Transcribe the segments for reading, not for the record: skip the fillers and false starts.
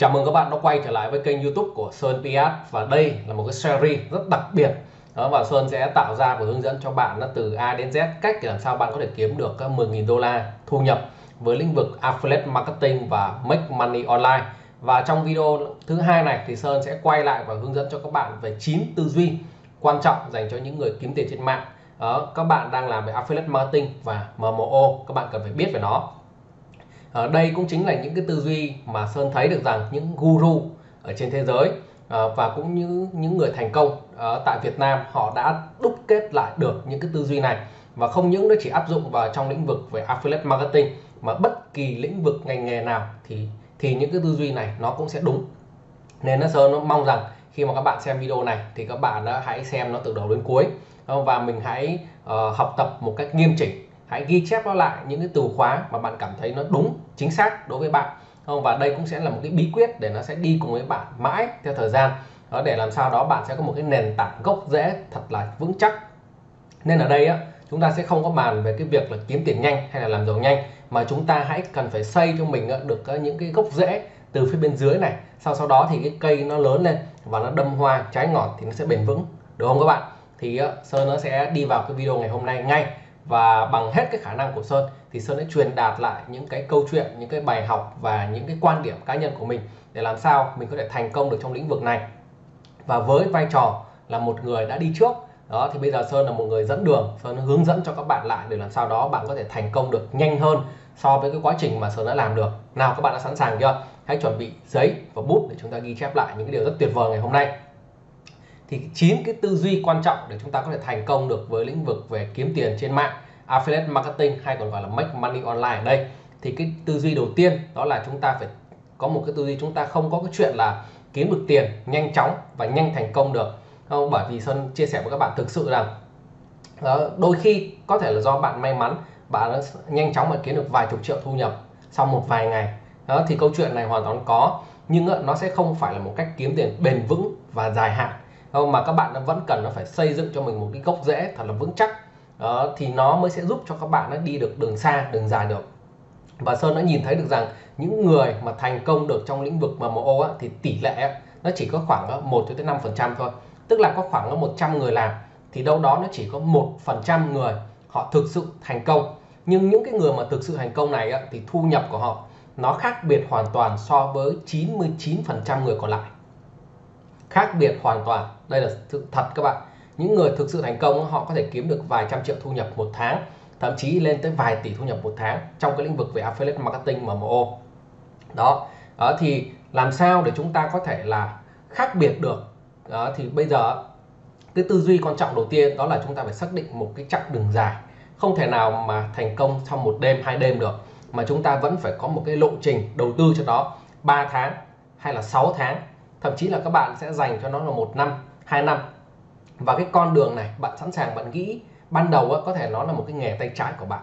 Chào mừng các bạn đã quay trở lại với kênh YouTube của Sơn PS, và đây là một cái series rất đặc biệt đó, và Sơn sẽ tạo ra và hướng dẫn cho bạn từ A đến Z cách để làm sao bạn có thể kiếm được 10.000 đô la thu nhập với lĩnh vực Affiliate Marketing và Make Money Online. Và trong video thứ hai này thì Sơn sẽ quay lại và hướng dẫn cho các bạn về 9 tư duy quan trọng dành cho những người kiếm tiền trên mạng. Đó, các bạn đang làm về Affiliate Marketing và MMO, các bạn cần phải biết về nó. Đây cũng chính là những cái tư duy mà Sơn thấy được rằng những guru ở trên thế giới và cũng như những người thành công tại Việt Nam, họ đã đúc kết lại được những cái tư duy này, và không những nó chỉ áp dụng vào trong lĩnh vực về Affiliate Marketing mà bất kỳ lĩnh vực ngành nghề nào thì những cái tư duy này nó cũng sẽ đúng. Nên Sơn mong rằng khi mà các bạn xem video này thì các bạn hãy xem nó từ đầu đến cuối, và mình hãy học tập một cách nghiêm chỉnh. Hãy ghi chép nó lại những cái từ khóa mà bạn cảm thấy nó đúng, chính xác đối với bạn. Và đây cũng sẽ là một cái bí quyết để nó sẽ đi cùng với bạn mãi theo thời gian. Đó, để làm sao đó bạn sẽ có một cái nền tảng gốc rễ thật là vững chắc. Nên ở đây chúng ta sẽ không có bàn về cái việc là kiếm tiền nhanh hay là làm giàu nhanh, mà chúng ta hãy cần phải xây cho mình được những cái gốc rễ từ phía bên dưới này. Sau đó thì cái cây nó lớn lên và nó đâm hoa trái ngọt thì nó sẽ bền vững. Được không các bạn? Thì Sơn nó sẽ đi vào cái video ngày hôm nay ngay. Và bằng hết cái khả năng của Sơn thì Sơn sẽ truyền đạt lại những cái câu chuyện, những cái bài học và những cái quan điểm cá nhân của mình để làm sao mình có thể thành công được trong lĩnh vực này. Và với vai trò là một người đã đi trước đó, thì bây giờ Sơn là một người dẫn đường, Sơn hướng dẫn cho các bạn lại để làm sao đó bạn có thể thành công được nhanh hơn so với cái quá trình mà Sơn đã làm được. Nào, các bạn đã sẵn sàng chưa? Hãy chuẩn bị giấy và bút để chúng ta ghi chép lại những cái điều rất tuyệt vời ngày hôm nay. Thì 9 cái tư duy quan trọng để chúng ta có thể thành công được với lĩnh vực về kiếm tiền trên mạng, Affiliate Marketing hay còn gọi là Make Money Online ở đây. Thì cái tư duy đầu tiên đó là chúng ta phải có một cái tư duy, chúng ta không có cái chuyện là kiếm được tiền nhanh chóng và nhanh thành công được. Không, bởi vì Sơn chia sẻ với các bạn thực sự rằng đôi khi có thể là do bạn may mắn, bạn nhanh chóng mà kiếm được vài chục triệu thu nhập sau một vài ngày. Đó, thì câu chuyện này hoàn toàn có, nhưng nó sẽ không phải là một cách kiếm tiền bền vững và dài hạn. Không, mà các bạn vẫn cần nó phải xây dựng cho mình một cái gốc rễ thật là vững chắc, thì nó mới sẽ giúp cho các bạn đi được đường xa, đường dài được. Và Sơn đã nhìn thấy được rằng những người mà thành công được trong lĩnh vực MMO thì tỷ lệ nó chỉ có khoảng 1-5% thôi. Tức là có khoảng 100 người làm thì đâu đó nó chỉ có 1% người họ thực sự thành công. Nhưng những cái người mà thực sự thành công này thì thu nhập của họ nó khác biệt hoàn toàn so với 99% người còn lại. Khác biệt hoàn toàn, đây là sự thật các bạn. Những người thực sự thành công họ có thể kiếm được vài trăm triệu thu nhập một tháng, thậm chí lên tới vài tỷ thu nhập một tháng trong cái lĩnh vực về Affiliate Marketing MMO. Đó, thì làm sao để chúng ta có thể là khác biệt được? Đó, thì bây giờ cái tư duy quan trọng đầu tiên đó là chúng ta phải xác định một cái chặng đường dài. Không thể nào mà thành công trong một đêm, hai đêm được, mà chúng ta vẫn phải có một cái lộ trình đầu tư cho đó 3 tháng hay là 6 tháng. Thậm chí là các bạn sẽ dành cho nó là 1 năm, 2 năm. Và cái con đường này bạn sẵn sàng, bạn nghĩ ban đầu có thể nó là một cái nghề tay trái của bạn.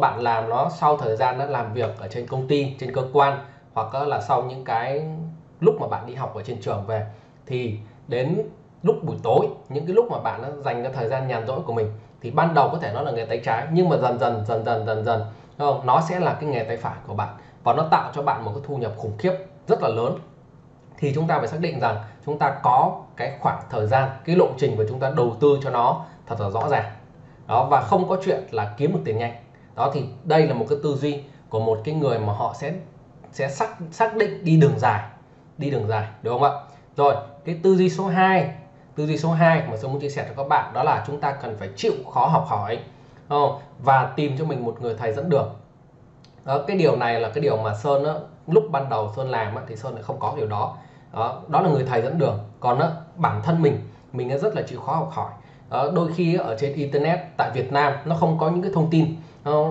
Bạn làm nó sau thời gian đã làm việc ở trên công ty, trên cơ quan, hoặc là sau những cái lúc mà bạn đi học ở trên trường về. Thì đến lúc buổi tối, những cái lúc mà bạn đã dành cái thời gian nhàn rỗi của mình, thì ban đầu có thể nó là nghề tay trái, nhưng mà dần dần nó sẽ là cái nghề tay phải của bạn, và nó tạo cho bạn một cái thu nhập khủng khiếp rất là lớn. Thì chúng ta phải xác định rằng chúng ta có cái khoảng thời gian, cái lộ trình và chúng ta đầu tư cho nó thật là rõ ràng. Đó, và không có chuyện là kiếm được tiền nhanh. Đó, thì đây là một cái tư duy của một cái người mà họ sẽ xác định đi đường dài. Đi đường dài, đúng không ạ? Rồi, cái tư duy số 2 mà tôi muốn chia sẻ cho các bạn đó là chúng ta cần phải chịu khó học hỏi, và tìm cho mình một người thầy dẫn đường. Đó, cái điều này là cái điều mà Sơn lúc ban đầu Sơn làm thì Sơn lại không có điều đó. Đó là người thầy dẫn đường. Còn bản thân mình rất là chịu khó học hỏi. Đôi khi ở trên internet tại Việt Nam nó không có những cái thông tin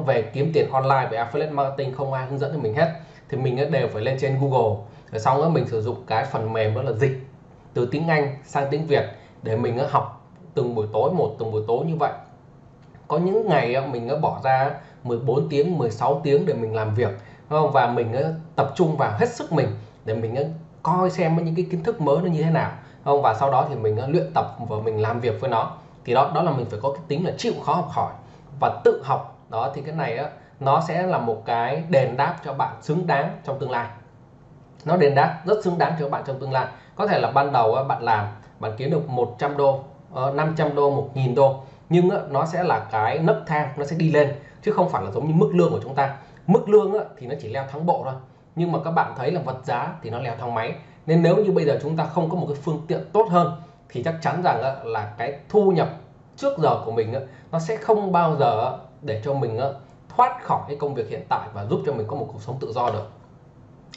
về kiếm tiền online, về Affiliate Marketing, không ai hướng dẫn cho mình hết. Thì mình đều phải lên trên Google, rồi xong mình sử dụng cái phần mềm đó là dịch từ tiếng Anh sang tiếng Việt để mình học từng buổi tối một, từng buổi tối như vậy. Có những ngày mình bỏ ra 14 tiếng, 16 tiếng để mình làm việc, và mình tập trung vào hết sức mình để mình coi xem những cái kiến thức mới nó như thế nào, và sau đó thì mình luyện tập và mình làm việc với nó. Thì đó là mình phải có cái tính là chịu khó học hỏi và tự học. Đó, thì cái này nó sẽ là một cái đền đáp cho bạn xứng đáng trong tương lai. nó đền đáp rất xứng đáng cho các bạn trong tương lai. Có thể là ban đầu bạn làm bạn kiếm được 100 đô, 500 đô, 1.000 đô, nhưng nó sẽ là cái nấc thang, nó sẽ đi lên chứ không phải là giống như mức lương của chúng ta. Mức lương thì nó chỉ leo thang bộ thôi, nhưng mà các bạn thấy là vật giá thì nó leo thang máy. Nên nếu như bây giờ chúng ta không có một cái phương tiện tốt hơn thì chắc chắn rằng là cái thu nhập trước giờ của mình nó sẽ không bao giờ để cho mình thoát khỏi cái công việc hiện tại và giúp cho mình có một cuộc sống tự do được.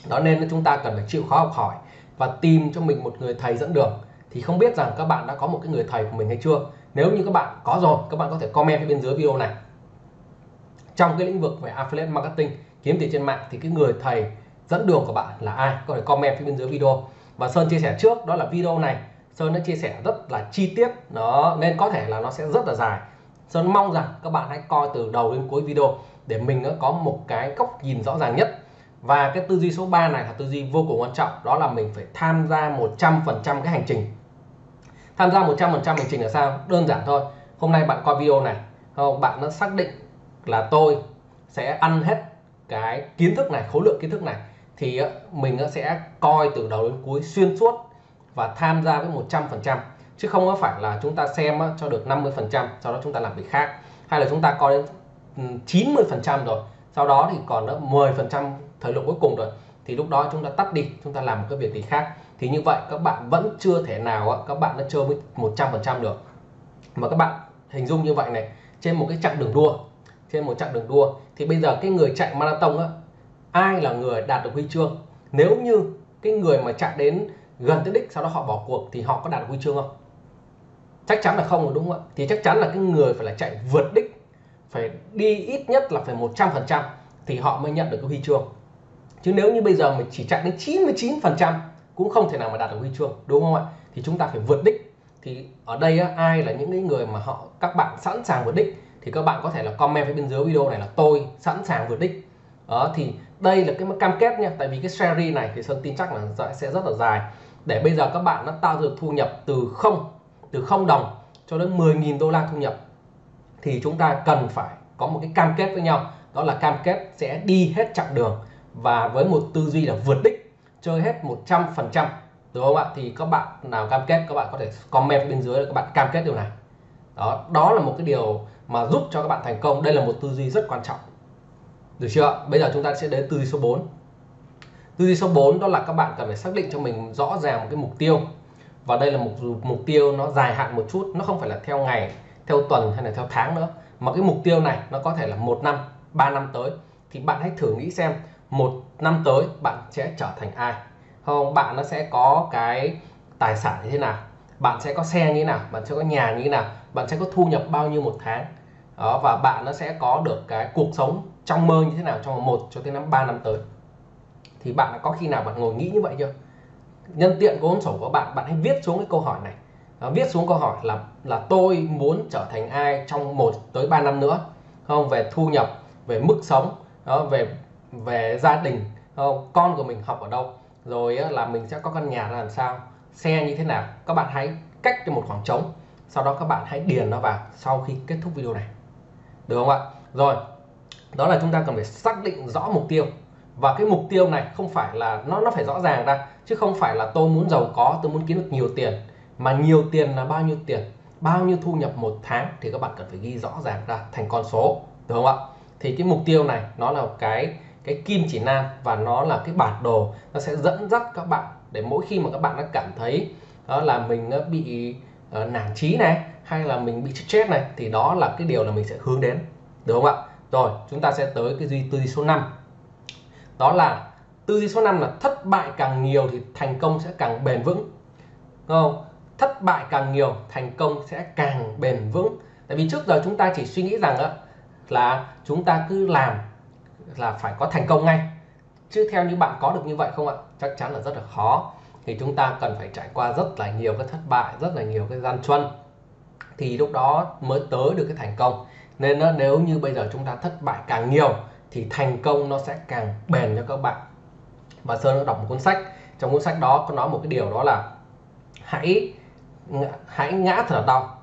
Đó nên chúng ta cần phải chịu khó học hỏi và tìm cho mình một người thầy dẫn đường. Thì không biết rằng các bạn đã có một cái người thầy của mình hay chưa? Nếu như các bạn có rồi, các bạn có thể comment bên dưới video này. Trong cái lĩnh vực về Affiliate Marketing, kiếm tiền trên mạng thì cái người thầy dẫn đường của bạn là ai? Có thể comment bên dưới video. Và Sơn chia sẻ trước, đó là video này Sơn đã chia sẻ rất là chi tiết, nên có thể là nó sẽ rất là dài. Sơn mong rằng các bạn hãy coi từ đầu đến cuối video để mình có một cái góc nhìn rõ ràng nhất. Và cái tư duy số 3 này là tư duy vô cùng quan trọng, đó là mình phải tham gia 100% cái hành trình. Tham gia 100% hành trình là sao? Đơn giản thôi. Hôm nay bạn coi video này, bạn đã xác định là tôi sẽ ăn hết cái kiến thức này, khối lượng kiến thức này, thì mình sẽ coi từ đầu đến cuối xuyên suốt và tham gia với 100%, chứ không có phải là chúng ta xem cho được 50% sau đó chúng ta làm việc khác, hay là chúng ta coi đến 90% rồi sau đó thì còn 10% thời lượng cuối cùng rồi thì lúc đó chúng ta tắt đi, chúng ta làm một cái việc gì khác. Thì như vậy các bạn vẫn chưa thể nào các bạn đã chơi với 100% được. Mà các bạn hình dung như vậy này, trên một cái chặng đường đua, trên một chặng đường đua thì bây giờ cái người chạy marathon ai là người đạt được huy chương? Nếu như cái người mà chạy đến gần tới đích sau đó họ bỏ cuộc thì họ có đạt được huy chương không? Chắc chắn là không rồi, đúng không ạ? Thì chắc chắn là cái người phải là chạy vượt đích, phải đi ít nhất là phải 100% thì họ mới nhận được cái huy chương. Chứ nếu như bây giờ mình chỉ chạy đến 99% cũng không thể nào mà đạt được huy chương, đúng không ạ? Thì chúng ta phải vượt đích. Thì ở đây ai là những cái người mà họ, các bạn sẵn sàng vượt đích thì các bạn có thể là comment bên dưới video này là tôi sẵn sàng vượt đích. Đó, thì đây là cái cam kết nha, tại vì cái series này thì Sơn tin chắc là sẽ rất là dài, để bây giờ các bạn nó tạo được thu nhập từ 0 đồng cho đến 10.000 đô la thu nhập. Thì chúng ta cần phải có một cái cam kết với nhau, đó là cam kết sẽ đi hết chặng đường và với một tư duy là vượt đích, chơi hết 100%, đúng không ạ? Thì các bạn nào cam kết, các bạn có thể comment bên dưới là các bạn cam kết điều này. Đó là một cái điều mà giúp cho các bạn thành công. Đây là một tư duy rất quan trọng, được chưa? Bây giờ chúng ta sẽ đến tư duy số 4. Tư duy số 4 đó là các bạn cần phải xác định cho mình rõ ràng một cái mục tiêu. Và đây là một mục tiêu nó dài hạn một chút, nó không phải là theo ngày, theo tuần hay là theo tháng nữa, mà cái mục tiêu này nó có thể là 1 năm, 3 năm tới. Thì bạn hãy thử nghĩ xem 1 năm tới bạn sẽ trở thành ai? Không, bạn nó sẽ có cái tài sản như thế nào? Bạn sẽ có xe như thế nào? Bạn sẽ có nhà như thế nào? Bạn sẽ có thu nhập bao nhiêu một tháng? Đó, và bạn nó sẽ có được cái cuộc sống trong mơ như thế nào trong 1 cho tới 3 năm tới. Thì bạn đã có khi nào bạn ngồi nghĩ như vậy chưa? Nhân tiện cuốn sổ của bạn, bạn hãy viết xuống cái câu hỏi này. Viết xuống câu hỏi là tôi muốn trở thành ai trong 1 tới 3 năm nữa, không? Về thu nhập, về mức sống, về gia đình, con của mình học ở đâu, rồi là mình sẽ có căn nhà làm sao, xe như thế nào. Các bạn hãy cách cho một khoảng trống, sau đó các bạn hãy điền nó vào sau khi kết thúc video này, được không ạ? Rồi, đó là chúng ta cần phải xác định rõ mục tiêu. Và cái mục tiêu này không phải là nó phải rõ ràng ra, chứ không phải là tôi muốn giàu có, tôi muốn kiếm được nhiều tiền, mà nhiều tiền là bao nhiêu tiền, bao nhiêu thu nhập một tháng thì các bạn cần phải ghi rõ ràng ra thành con số, được không ạ? Thì cái mục tiêu này nó là cái kim chỉ nam và nó là cái bản đồ, nó sẽ dẫn dắt các bạn để mỗi khi mà các bạn đã cảm thấy đó là mình bị nản chí này, hay là mình bị stress này, thì đó là cái điều là mình sẽ hướng đến, được không ạ? Rồi, chúng ta sẽ tới cái tư duy số 5. Đó là tư duy số 5 là thất bại càng nhiều thì thành công sẽ càng bền vững. Không? Thất bại càng nhiều, thành công sẽ càng bền vững. Tại vì trước giờ chúng ta chỉ suy nghĩ rằng là chúng ta cứ làm là phải có thành công ngay. Chứ theo như bạn có được như vậy không ạ? Chắc chắn là rất là khó. Thì chúng ta cần phải trải qua rất là nhiều cái thất bại, rất là nhiều cái gian truân, thì lúc đó mới tới được cái thành công. Nên nếu như bây giờ chúng ta thất bại càng nhiều thì thành công nó sẽ càng bền cho các bạn. Và Sơn đã đọc một cuốn sách, trong cuốn sách đó có nói một cái điều, đó là hãy ngã thật là đau,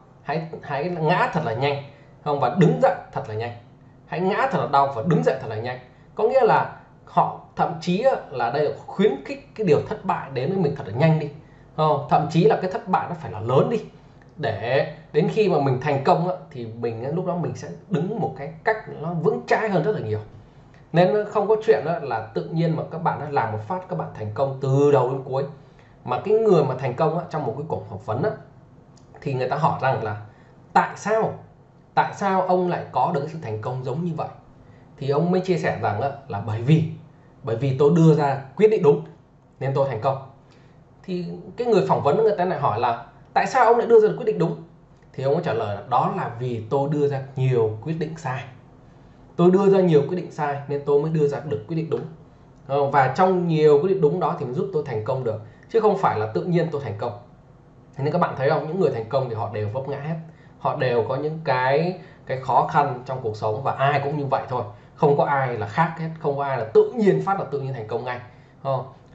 hãy ngã thật là nhanh, không, và đứng dậy thật là nhanh. Hãy ngã thật là đau và đứng dậy thật là nhanh. Có nghĩa là họ thậm chí là đây là khuyến khích cái điều thất bại đến với mình thật là nhanh đi, thậm chí là cái thất bại nó phải là lớn đi, để đến khi mà mình thành công thì mình lúc đó mình sẽ đứng một cái cách nó vững chãi hơn rất là nhiều. Nên không có chuyện là tự nhiên mà các bạn làm một phát các bạn thành công từ đầu đến cuối. Mà cái người mà thành công trong một cái cuộc phỏng vấn thì người ta hỏi rằng là tại sao ông lại có được sự thành công giống như vậy, thì ông mới chia sẻ rằng là bởi vì tôi đưa ra quyết định đúng nên tôi thành công. Thì cái người phỏng vấn người ta lại hỏi là tại sao ông lại đưa ra quyết định đúng, thì ông ấy trả lời là đó là vì tôi đưa ra nhiều quyết định sai. Tôi đưa ra nhiều quyết định sai nên tôi mới đưa ra được quyết định đúng, và trong nhiều quyết định đúng đó thì giúp tôi thành công được, chứ không phải là tự nhiên tôi thành công. Thế nên các bạn thấy không, những người thành công thì họ đều vấp ngã hết, họ đều có những cái khó khăn trong cuộc sống, và ai cũng như vậy thôi, không có ai là khác hết, không có ai là tự nhiên phát là tự nhiên thành công ngay,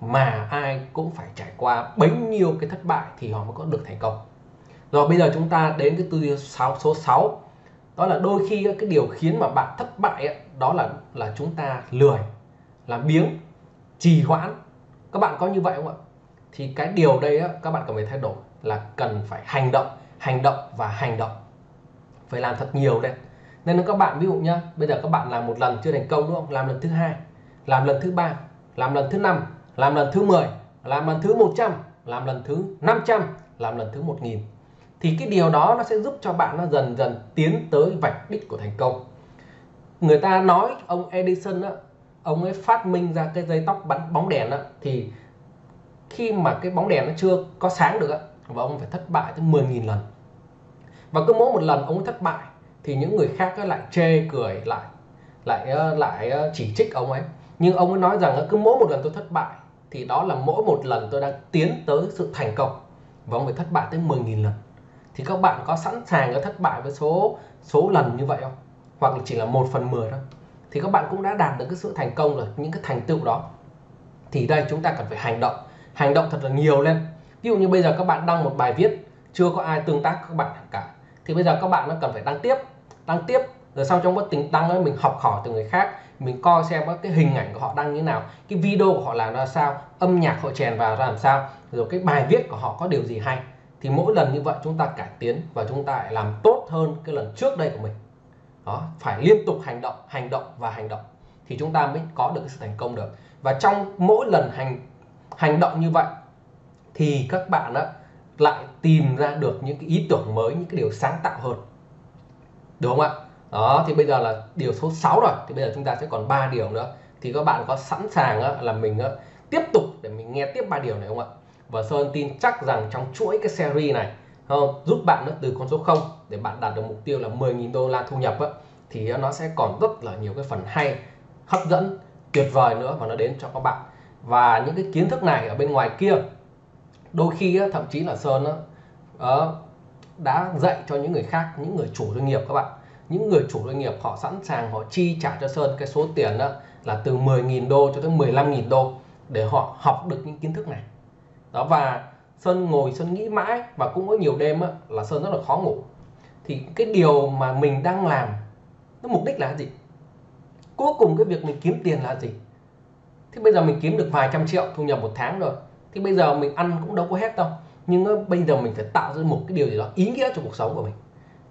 mà ai cũng phải trải qua bấy nhiêu cái thất bại thì họ mới có được thành công. Rồi bây giờ chúng ta đến cái tư duy số 6, đó là đôi khi cái điều khiến mà bạn thất bại đó là chúng ta lười, là biếng, trì hoãn. Các bạn có như vậy không ạ? Thì cái điều đây các bạn cần phải thay đổi, là cần phải hành động. Phải làm thật nhiều đấy. Nên các bạn ví dụ nhá, bây giờ các bạn làm một lần chưa thành công đúng không? Làm lần thứ 2, làm lần thứ 3, làm lần thứ 5, làm lần thứ 10, làm lần thứ 100, làm lần thứ 500, làm lần thứ 1000. Thì cái điều đó nó sẽ giúp cho bạn nó dần dần tiến tới vạch đích của thành công. Người ta nói ông Edison ông ấy phát minh ra cái dây tóc bắn bóng đèn thì khi mà cái bóng đèn nó chưa có sáng được và ông phải thất bại tới 10.000 lần. Và cứ mỗi một lần ông thất bại thì những người khác lại chê cười, lại chỉ trích ông ấy. Nhưng ông ấy nói rằng cứ mỗi một lần tôi thất bại thì đó là mỗi một lần tôi đang tiến tới sự thành công. Và ông phải thất bại tới 10.000 lần. Thì các bạn có sẵn sàng có thất bại với số lần như vậy không? Hoặc là chỉ là 1/10 thôi. Thì các bạn cũng đã đạt được cái sự thành công rồi, những cái thành tựu đó. Thì đây chúng ta cần phải hành động thật là nhiều lên. Ví dụ như bây giờ các bạn đăng một bài viết chưa có ai tương tác các bạn cả, thì bây giờ các bạn nó cần phải đăng tiếp rồi sau trong quá trình đăng mình học hỏi từ người khác, mình coi xem cái hình ảnh của họ đăng như thế nào, cái video của họ làm ra sao, âm nhạc họ chèn vào ra làm sao, rồi cái bài viết của họ có điều gì hay. Thì mỗi lần như vậy chúng ta cải tiến và chúng ta lại làm tốt hơn cái lần trước đây của mình. Đó, phải liên tục hành động thì chúng ta mới có được cái sự thành công được. Và trong mỗi lần hành động như vậy thì các bạn lại tìm ra được những cái ý tưởng mới, những cái điều sáng tạo hơn, đúng không ạ? Đó, thì bây giờ là điều số 6 rồi, thì bây giờ chúng ta sẽ còn 3 điều nữa. Thì các bạn có sẵn sàng là mình tiếp tục để mình nghe tiếp 3 điều này không ạ? Và Sơn tin chắc rằng trong chuỗi cái series này giúp bạn từ con số 0 để bạn đạt được mục tiêu là 10.000 đô la thu nhập thì nó sẽ còn rất là nhiều cái phần hay, hấp dẫn, tuyệt vời nữa mà nó đến cho các bạn. Và những cái kiến thức này ở bên ngoài kia đôi khi thậm chí là Sơn đã dạy cho những người khác, những người chủ doanh nghiệp các bạn. Những người chủ doanh nghiệp họ sẵn sàng họ chi trả cho Sơn cái số tiền là từ 10.000 đô cho tới 15.000 đô để họ học được những kiến thức này. Đó, và Sơn nghĩ mãi, và cũng có nhiều đêm là Sơn rất là khó ngủ. Thì cái điều mà mình đang làm, cái mục đích là gì? Cuối cùng cái việc mình kiếm tiền là gì? Thì bây giờ mình kiếm được vài trăm triệu thu nhập một tháng rồi, thì bây giờ mình ăn cũng đâu có hết đâu. Nhưng bây giờ mình phải tạo ra một cái điều gì đó ý nghĩa cho cuộc sống của mình.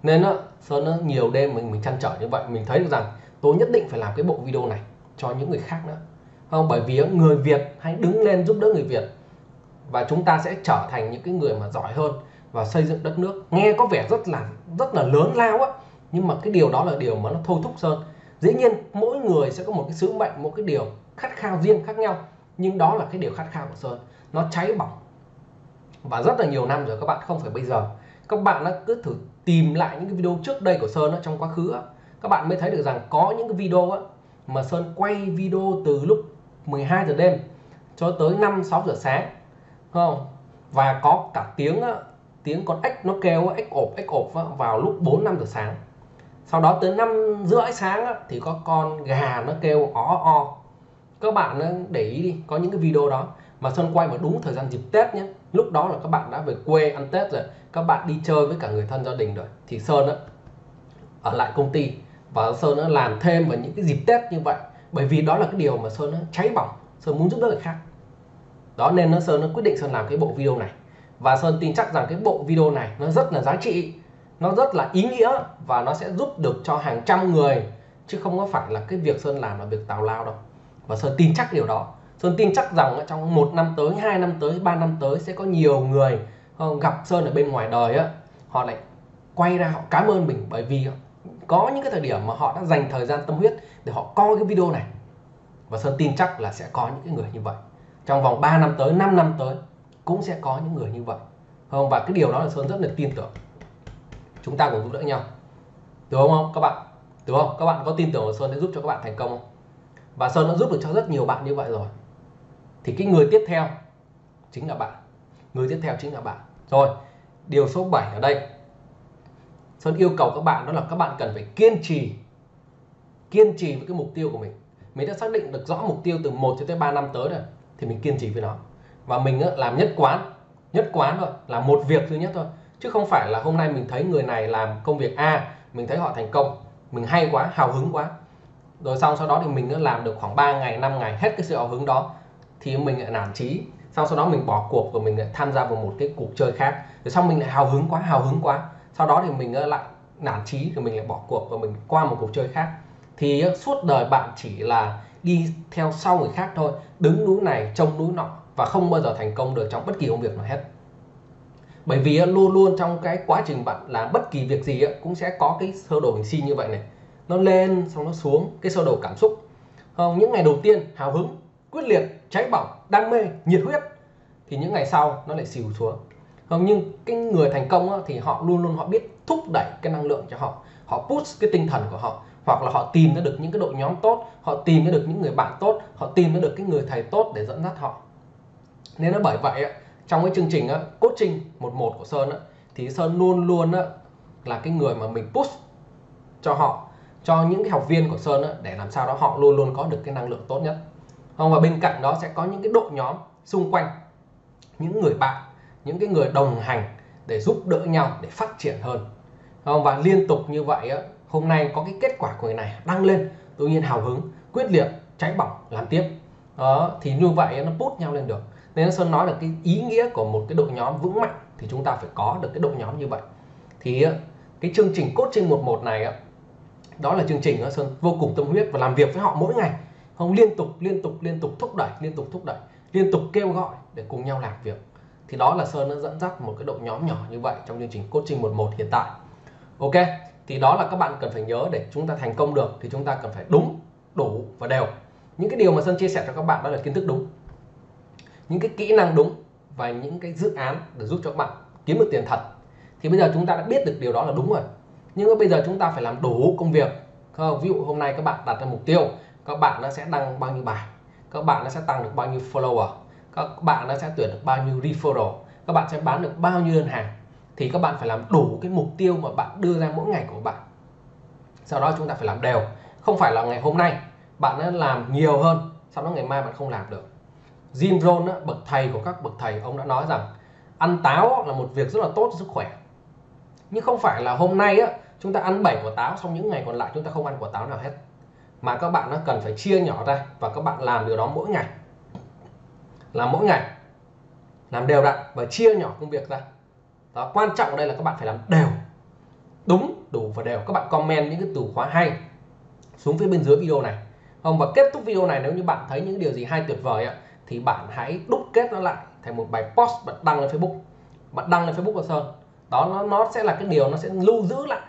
Nên Sơn nhiều đêm mình trăn trở như vậy. Mình thấy được rằng tôi nhất định phải làm cái bộ video này cho những người khác nữa. Không, bởi vì người Việt hãy đứng lên giúp đỡ người Việt, và chúng ta sẽ trở thành những cái người mà giỏi hơn và xây dựng đất nước. Nghe có vẻ rất là lớn lao nhưng mà cái điều đó là điều mà nó thôi thúc Sơn. Dĩ nhiên mỗi người sẽ có một cái sứ mệnh, một cái điều khát khao riêng khác nhau, nhưng đó là cái điều khát khao của Sơn, nó cháy bỏng. Và rất là nhiều năm rồi các bạn, không phải bây giờ. Các bạn cứ thử tìm lại những cái video trước đây của Sơn trong quá khứ, các bạn mới thấy được rằng có những cái video mà Sơn quay video từ lúc 12 giờ đêm cho tới 5-6 giờ sáng, không? Và có cả tiếng con ếch nó kêu ếch ộp vào lúc 4-5 giờ sáng. Sau đó tới 5:30 sáng thì có con gà nó kêu ó ó. Các bạn để ý đi, có những cái video đó mà Sơn quay vào đúng thời gian dịp Tết nhé. Lúc đó là các bạn đã về quê ăn Tết rồi, các bạn đi chơi với cả người thân gia đình rồi. Thì Sơn ở lại công ty và Sơn làm thêm vào những cái dịp Tết như vậy. bởi vì đó là cái điều mà Sơn nó cháy bỏng, Sơn muốn giúp đỡ người khác. Đó nên Sơn quyết định Sơn làm cái bộ video này, và Sơn tin chắc rằng cái bộ video này nó rất là giá trị, nó rất là ý nghĩa, và nó sẽ giúp được cho hàng trăm người, chứ không có phải là cái việc Sơn làm là việc tào lao đâu. Và Sơn tin chắc điều đó. Sơn tin chắc rằng trong 1 năm tới, 2 năm tới, 3 năm tới sẽ có nhiều người gặp Sơn ở bên ngoài đời, họ lại quay ra họ cảm ơn mình, bởi vì có những cái thời điểm mà họ đã dành thời gian tâm huyết để họ coi cái video này. Và Sơn tin chắc là sẽ có những cái người như vậy. Trong vòng 3 năm tới, 5 năm tới cũng sẽ có những người như vậy. Không? Và cái điều đó là Sơn rất là tin tưởng. Chúng ta cùng giúp đỡ nhau. Đúng không các bạn? Đúng không? Các bạn có tin tưởng Sơn sẽ giúp cho các bạn thành công không? Và Sơn đã giúp được cho rất nhiều bạn như vậy rồi. Thì cái người tiếp theo chính là bạn. Người tiếp theo chính là bạn. Rồi, điều số 7 ở đây, Sơn yêu cầu các bạn đó là các bạn cần phải kiên trì. Kiên trì với cái mục tiêu của mình. Mình đã xác định được rõ mục tiêu từ 1 cho tới 3 năm tới rồi, thì mình kiên trì với nó. Và mình làm nhất quán thôi, làm một việc duy nhất thôi. Chứ không phải là hôm nay mình thấy người này làm công việc A, mình thấy họ thành công, mình hay quá, hào hứng quá, rồi xong sau đó thì mình làm được khoảng 3 ngày, 5 ngày hết cái sự hào hứng đó thì mình lại nản chí. Sau đó mình bỏ cuộc, rồi mình lại tham gia vào một cái cuộc chơi khác, rồi xong mình lại hào hứng quá, sau đó thì mình lại nản chí, rồi mình lại bỏ cuộc và mình qua một cuộc chơi khác. Thì suốt đời bạn chỉ là đi theo sau người khác thôi, đứng núi này trông núi nọ, và không bao giờ thành công được trong bất kỳ công việc nào hết. Bởi vì luôn luôn trong cái quá trình bạn làm bất kỳ việc gì cũng sẽ có cái sơ đồ hình sin như vậy này, nó lên xong nó xuống, cái sơ đồ cảm xúc. Những ngày đầu tiên hào hứng, quyết liệt, cháy bỏng, đam mê, nhiệt huyết, thì những ngày sau nó lại xìu xuống. Nhưng cái người thành công thì họ luôn họ biết thúc đẩy cái năng lượng cho họ, họ push cái tinh thần của họ, hoặc là họ tìm ra được những cái đội nhóm tốt, họ tìm ra được những người bạn tốt, họ tìm ra được cái người thầy tốt để dẫn dắt họ. Nên nó bởi vậy trong cái chương trình coaching 1-1 của Sơn thì Sơn luôn là cái người mà mình push cho họ, cho những cái học viên của Sơn để làm sao đó họ luôn có được cái năng lượng tốt nhất. Và bên cạnh đó sẽ có những cái đội nhóm xung quanh, những người bạn, những cái người đồng hành để giúp đỡ nhau để phát triển hơn. Và liên tục như vậy, hôm nay có cái kết quả của người này đăng lên, tự nhiên hào hứng, quyết liệt, cháy bỏng, làm tiếp. Đó, thì như vậy nó push nhau lên được. Nên Sơn nói là cái ý nghĩa của một cái đội nhóm vững mạnh thì chúng ta phải có được cái đội nhóm như vậy. Thì cái chương trình coaching 1-1 này, đó là chương trình Sơn vô cùng tâm huyết và làm việc với họ mỗi ngày, không liên tục thúc đẩy, liên tục kêu gọi để cùng nhau làm việc. Thì đó là Sơn đã dẫn dắt một cái đội nhóm nhỏ như vậy trong chương trình coaching 1-1 hiện tại. Ok, thì đó là các bạn cần phải nhớ, để chúng ta thành công được thì chúng ta cần phải đúng, đủ và đều. Những cái điều mà Sơn chia sẻ cho các bạn đó là kiến thức đúng, những cái kỹ năng đúng và những cái dự án để giúp cho các bạn kiếm được tiền thật. Thì bây giờ chúng ta đã biết được điều đó là đúng rồi. Nhưng mà bây giờ chúng ta phải làm đủ công việc. Ví dụ hôm nay các bạn đặt ra mục tiêu, các bạn nó sẽ đăng bao nhiêu bài, các bạn nó sẽ tăng được bao nhiêu follower, các bạn nó sẽ tuyển được bao nhiêu referral, các bạn sẽ bán được bao nhiêu đơn hàng. Thì các bạn phải làm đủ cái mục tiêu mà bạn đưa ra mỗi ngày của bạn. Sau đó chúng ta phải làm đều. Không phải là ngày hôm nay bạn đã làm nhiều hơn, sau đó ngày mai bạn không làm được. Jim Rohn, bậc thầy của các bậc thầy, ông đã nói rằng ăn táo là một việc rất là tốt cho sức khỏe. Nhưng không phải là hôm nay chúng ta ăn 7 quả táo, xong những ngày còn lại chúng ta không ăn quả táo nào hết. Mà các bạn cần phải chia nhỏ ra, và các bạn làm điều đó mỗi ngày. Làm mỗi ngày, làm đều đặn và chia nhỏ công việc ra. Đó, quan trọng ở đây là các bạn phải làm đều, đúng, đủ và đều. Các bạn comment những cái từ khóa hay xuống phía bên dưới video này. Và kết thúc video này, nếu như bạn thấy những điều gì hay tuyệt vời thì bạn hãy đúc kết nó lại thành một bài post, bạn đăng lên Facebook. Bạn đăng lên Facebook của Sơn. Đó, nó sẽ là cái điều nó sẽ lưu giữ lại,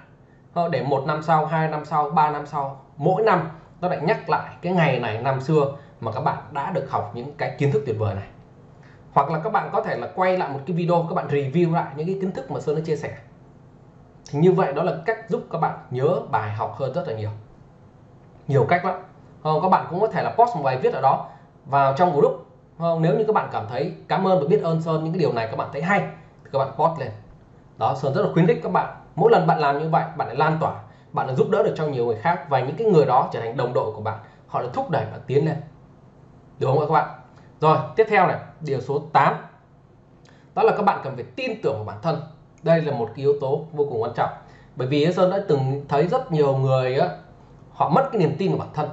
để 1 năm sau, 2 năm sau, 3 năm sau, mỗi năm nó lại nhắc lại cái ngày này năm xưa mà các bạn đã được học những cái kiến thức tuyệt vời này. Hoặc là các bạn có thể là quay lại một cái video, các bạn review lại những cái kiến thức mà Sơn đã chia sẻ. Thì như vậy đó là cách giúp các bạn nhớ bài học hơn rất là nhiều. Nhiều cách lắm. Các bạn cũng có thể là post một bài viết ở đó vào trong group. Nếu như các bạn cảm thấy cảm ơn và biết ơn Sơn những cái điều này, các bạn thấy hay thì các bạn post lên. Đó, Sơn rất là khuyến khích các bạn. Mỗi lần bạn làm như vậy, bạn lại lan tỏa, bạn đã giúp đỡ được cho nhiều người khác, và những cái người đó trở thành đồng đội của bạn, họ đã thúc đẩy bạn tiến lên. Đúng không các bạn? Rồi, tiếp theo này, điều số 8. Đó là các bạn cần phải tin tưởng vào bản thân. Đây là một cái yếu tố vô cùng quan trọng. Bởi vì Sơn đã từng thấy rất nhiều người họ mất cái niềm tin vào bản thân.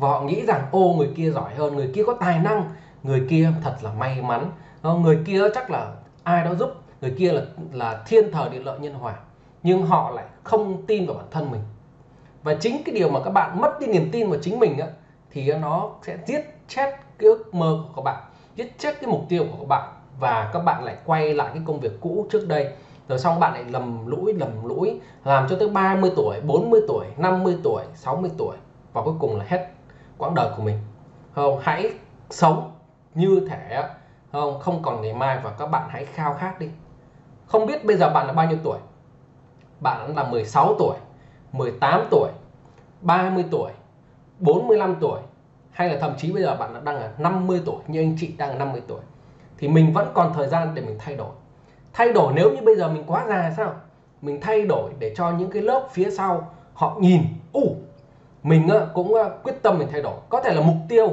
và họ nghĩ rằng ô người kia giỏi hơn, người kia có tài năng, người kia thật là may mắn, người kia chắc là ai đó giúp, người kia là thiên thời địa lợi nhân hòa. Nhưng họ lại không tin vào bản thân mình. Và chính cái điều mà các bạn mất đi niềm tin vào chính mình á, thì nó sẽ giết chết cái ước mơ của các bạn, giết chết cái mục tiêu của các bạn. Và các bạn lại quay lại cái công việc cũ trước đây, rồi xong bạn lại lầm lũi, làm cho tới 30 tuổi, 40 tuổi, 50 tuổi, 60 tuổi. Và cuối cùng là hết quãng đời của mình. Hãy sống như thể không còn ngày mai, và các bạn hãy khao khát đi. Không biết bây giờ bạn là bao nhiêu tuổi. Bạn là 16 tuổi, 18 tuổi, 30 tuổi, 45 tuổi, hay là thậm chí bây giờ bạn đang là 50 tuổi, như anh chị đang là 50 tuổi. Thì mình vẫn còn thời gian để mình thay đổi. Thay đổi nếu như bây giờ mình quá già sao? Mình thay đổi để cho những cái lớp phía sau họ nhìn, mình cũng quyết tâm mình thay đổi. Có thể là mục tiêu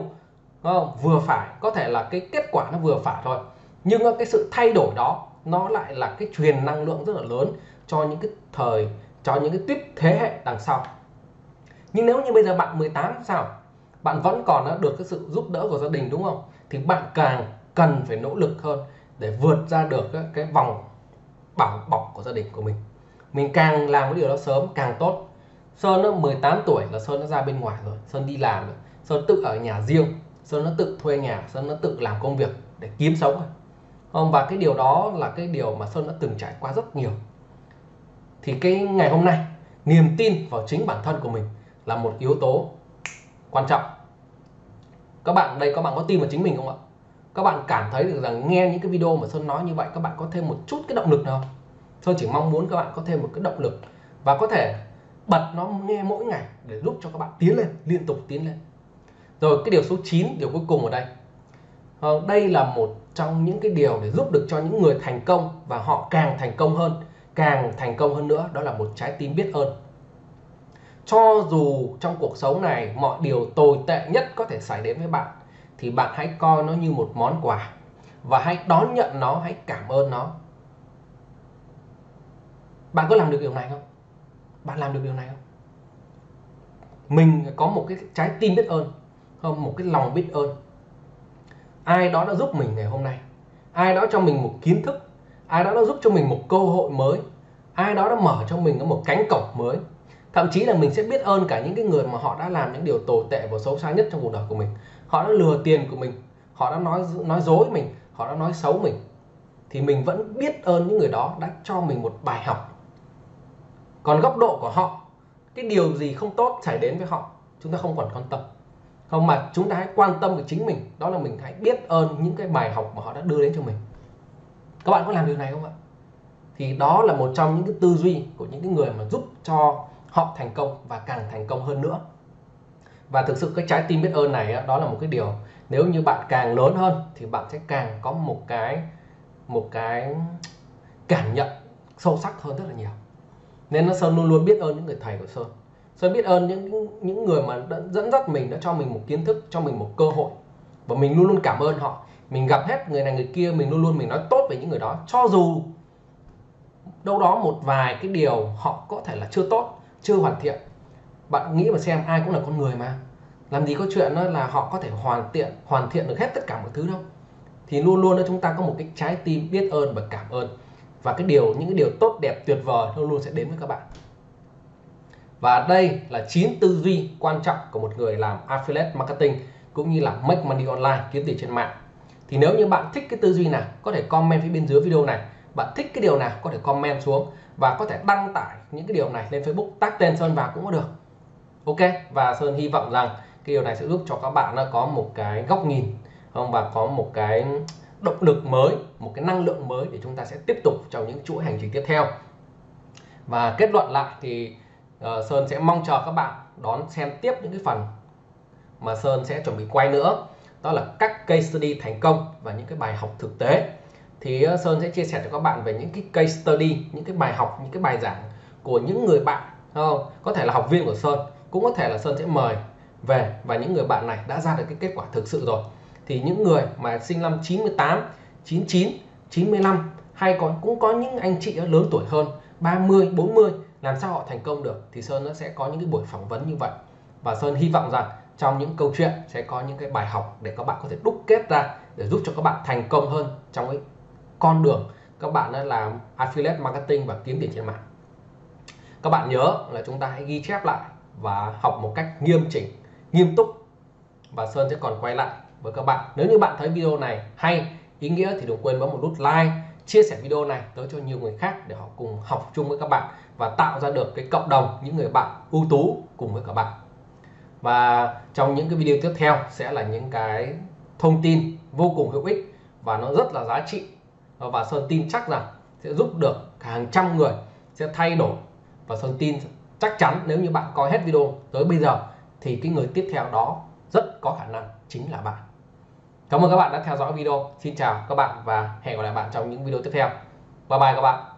vừa phải, có thể là cái kết quả nó vừa phải thôi. Nhưng cái sự thay đổi đó nó lại là cái truyền năng lượng rất là lớn cho những cái tiếp thế hệ đằng sau. Nhưng nếu như bây giờ bạn 18 sao? Bạn vẫn còn được cái sự giúp đỡ của gia đình, đúng không? Thì bạn càng cần phải nỗ lực hơn để vượt ra được cái vòng bảo bọc của gia đình của mình. Mình càng làm cái điều đó sớm càng tốt. Sơn nó 18 tuổi là Sơn nó ra bên ngoài rồi, Sơn đi làm rồi, Sơn tự ở nhà riêng, Sơn nó tự thuê nhà, Sơn nó tự làm công việc để kiếm sống rồi. Và cái điều đó là cái điều mà Sơn đã từng trải qua rất nhiều. Thì cái ngày hôm nay, niềm tin vào chính bản thân của mình là một yếu tố quan trọng. Các bạn đây, các bạn có tin vào chính mình không ạ? Các bạn cảm thấy được rằng nghe những cái video mà Sơn nói như vậy, các bạn có thêm một chút cái động lực nào không? Sơn chỉ mong muốn các bạn có thêm một cái động lực, và có thể bật nó nghe mỗi ngày để giúp cho các bạn tiến lên, liên tục tiến lên. Rồi cái điều số 9, điều cuối cùng ở đây. Đây là một trong những cái điều để giúp được cho những người thành công, và họ càng thành công hơn nữa, đó là một trái tim biết ơn. Cho dù trong cuộc sống này mọi điều tồi tệ nhất có thể xảy đến với bạn, thì bạn hãy coi nó như một món quà, và hãy đón nhận nó, hãy cảm ơn nó. Bạn có làm được điều này không? Bạn làm được điều này không? Mình có một cái trái tim biết ơn, một cái lòng biết ơn. Ai đó đã giúp mình ngày hôm nay, ai đó cho mình một kiến thức, ai đó đã giúp cho mình một cơ hội mới, ai đó đã mở cho mình một cánh cổng mới. Thậm chí là mình sẽ biết ơn cả những cái người mà họ đã làm những điều tồi tệ và xấu xa nhất trong cuộc đời của mình. Họ đã lừa tiền của mình, họ đã nói dối mình, họ đã nói xấu mình. Thì mình vẫn biết ơn những người đó đã cho mình một bài học. Còn góc độ của họ, cái điều gì không tốt xảy đến với họ, chúng ta không còn quan tâm. Không, mà chúng ta hãy quan tâm về chính mình. Đó là mình hãy biết ơn những cái bài học mà họ đã đưa đến cho mình. Các bạn có làm điều này không ạ? Thì đó là một trong những cái tư duy của những cái người mà giúp cho họ thành công, và càng thành công hơn nữa. Và thực sự cái trái tim biết ơn này, đó là một cái điều nếu như bạn càng lớn hơn thì bạn sẽ càng có một cái cảm nhận sâu sắc hơn rất là nhiều. Nên Sơn luôn luôn biết ơn những người thầy của Sơn. Sơn biết ơn những người mà đã dẫn dắt mình, đã cho mình một kiến thức, cho mình một cơ hội. Và mình luôn luôn cảm ơn họ. Mình gặp hết người này người kia, mình luôn luôn mình nói tốt về những người đó, cho dù đâu đó một vài cái điều họ có thể là chưa tốt, chưa hoàn thiện. Bạn nghĩ mà xem, ai cũng là con người mà, làm gì có chuyện đó là họ có thể hoàn thiện được hết tất cả mọi thứ đâu. Thì luôn luôn đó, chúng ta có một cái trái tim biết ơn và cảm ơn. Và những cái điều tốt đẹp tuyệt vời luôn luôn sẽ đến với các bạn. Và đây là 9 tư duy quan trọng của một người làm Affiliate Marketing, cũng như là Make Money Online, kiếm tiền trên mạng. Thì nếu như bạn thích cái tư duy nào, có thể comment phía bên dưới video này. Bạn thích cái điều nào có thể comment xuống, và có thể đăng tải những cái điều này lên Facebook, tag tên Sơn vào cũng có được. Ok, và Sơn hy vọng rằng cái điều này sẽ giúp cho các bạn có một cái góc nhìn, và có một cái động lực mới, một cái năng lượng mới để chúng ta sẽ tiếp tục trong những chuỗi hành trình tiếp theo. Và kết luận lại thì Sơn sẽ mong chờ các bạn đón xem tiếp những cái phần mà Sơn sẽ chuẩn bị quay nữa. Đó là các case study thành công và những cái bài học thực tế. Thì Sơn sẽ chia sẻ cho các bạn về những cái case study, những cái bài học, những cái bài giảng của những người bạn, có thể là học viên của Sơn, cũng có thể là Sơn sẽ mời về, và những người bạn này đã ra được cái kết quả thực sự rồi. Thì những người mà sinh năm 98, 99, 95, hay còn cũng có những anh chị lớn tuổi hơn 30, 40, làm sao họ thành công được, thì Sơn nó sẽ có những cái buổi phỏng vấn như vậy. Và Sơn hy vọng rằng trong những câu chuyện sẽ có những cái bài học để các bạn có thể đúc kết ra để giúp cho các bạn thành công hơn trong cái con đường các bạn đã làm affiliate marketing và kiếm tiền trên mạng. Các bạn nhớ là chúng ta hãy ghi chép lại và học một cách nghiêm chỉnh, nghiêm túc, và Sơn sẽ còn quay lại với các bạn. Nếu như bạn thấy video này hay, ý nghĩa thì đừng quên bấm một nút like, chia sẻ video này tới cho nhiều người khác để họ cùng học chung với các bạn và tạo ra được cái cộng đồng những người bạn ưu tú cùng với các bạn. Và trong những cái video tiếp theo sẽ là những cái thông tin vô cùng hữu ích và nó rất là giá trị, và Sơn tin chắc rằng sẽ giúp được hàng trăm người sẽ thay đổi, và Sơn tin chắc chắn nếu như bạn coi hết video tới bây giờ thì cái người tiếp theo đó rất có khả năng chính là bạn. Cảm ơn các bạn đã theo dõi video. Xin chào các bạn và hẹn gặp lại bạn trong những video tiếp theo. Bye bye các bạn.